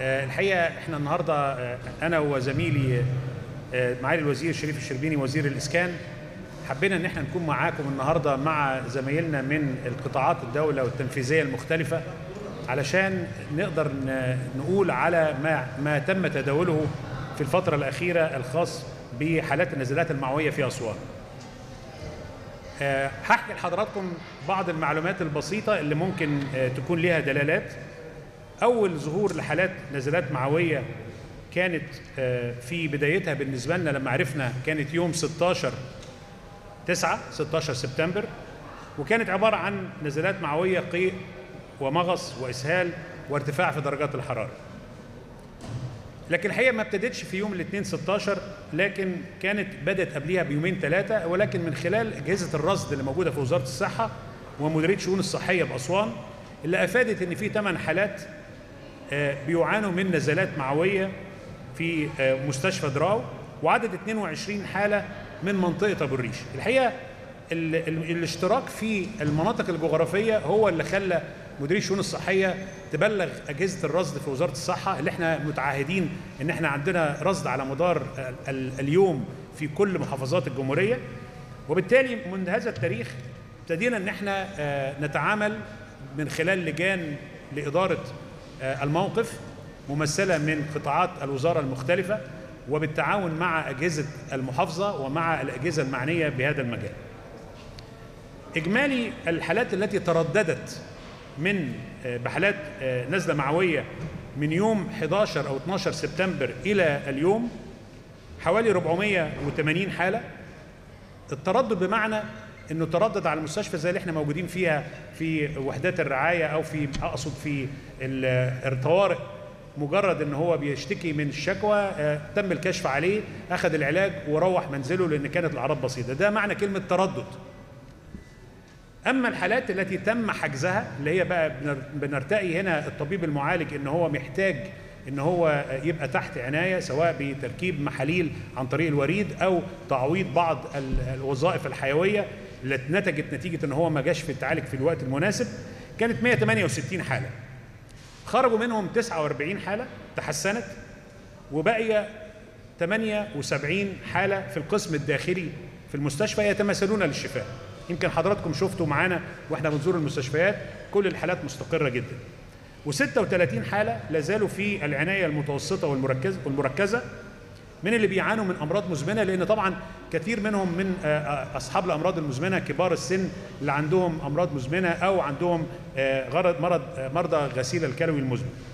الحقيقة احنا النهاردة انا وزميلي معالي الوزير الشريف الشربيني وزير الإسكان حبينا ان احنا نكون معاكم النهاردة مع زمايلنا من القطاعات الدولة والتنفيذية المختلفة علشان نقدر نقول على ما تم تداوله في الفترة الأخيرة الخاص بحالات النزلات المعوية في أسوان. هحكي لحضراتكم بعض المعلومات البسيطة اللي ممكن تكون لها دلالات. أول ظهور لحالات نزلات معوية كانت في بدايتها بالنسبة لنا لما عرفنا كانت يوم 16 سبتمبر، وكانت عبارة عن نزلات معوية قيء ومغص وإسهال وارتفاع في درجات الحرارة. لكن الحقيقة ما ابتدتش في يوم الاثنين 16، لكن كانت بدأت قبليها بيومين 3، ولكن من خلال أجهزة الرصد اللي موجودة في وزارة الصحة ومديرية شؤون الصحية بأسوان اللي أفادت إن في 8 حالات بيعانوا من نزلات معوية في مستشفى دراو، وعدد 22 حالة من منطقة أبو الريش. الحقيقة الاشتراك في المناطق الجغرافية هو اللي خلى مديرية الشؤون الصحية تبلغ أجهزة الرصد في وزارة الصحة اللي احنا متعهدين ان احنا عندنا رصد على مدار اليوم في كل محافظات الجمهورية، وبالتالي منذ هذا التاريخ ابتدينا ان احنا نتعامل من خلال لجان لإدارة الموقف ممثلة من قطاعات الوزارة المختلفة وبالتعاون مع أجهزة المحافظة ومع الأجهزة المعنية بهذا المجال. إجمالي الحالات التي ترددت من بحالات نزلة معوية من يوم 11 أو 12 سبتمبر إلى اليوم حوالي 480 حالة. التردد بمعنى إنه تردد على المستشفى زي اللي إحنا موجودين فيها في وحدات الرعاية أو في أقصد في الطوارئ، مجرد إن هو بيشتكي من الشكوى تم الكشف عليه، أخذ العلاج وروح منزله لأن كانت الأعراض بسيطة. ده معنى كلمة تردد. أما الحالات التي تم حجزها اللي هي بقى بنرتقي هنا الطبيب المعالج إن هو محتاج إن هو يبقى تحت عناية سواء بتركيب محاليل عن طريق الوريد أو تعويض بعض الوظائف الحيوية اللي نتجت نتيجة إن هو ما جاش في التعالج في الوقت المناسب، كانت 168 حالة، خرجوا منهم 49 حالة تحسنت، وبقي 78 حالة في القسم الداخلي في المستشفى يتمثلون للشفاء. يمكن حضراتكم شفتوا معانا واحنا بنزور المستشفيات كل الحالات مستقرة جدا، و36 حالة لازالوا في العناية المتوسطة والمركزة من اللي بيعانوا من أمراض مزمنة، لأن طبعا كثير منهم من أصحاب الأمراض المزمنة كبار السن اللي عندهم أمراض مزمنة أو عندهم مرضى غسيل الكلوي المزمن.